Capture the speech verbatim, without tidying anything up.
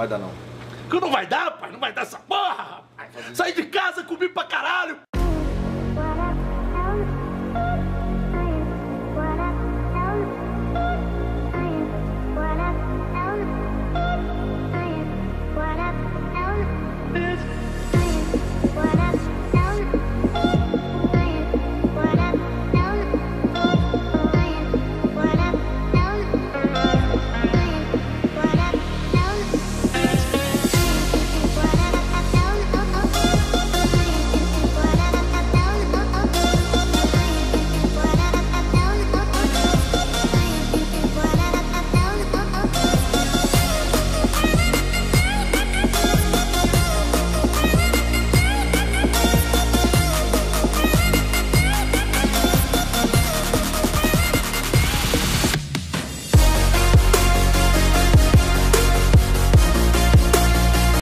vai dar não. Que não vai dar, pai. Não vai dar essa porra, rapaz. Sai de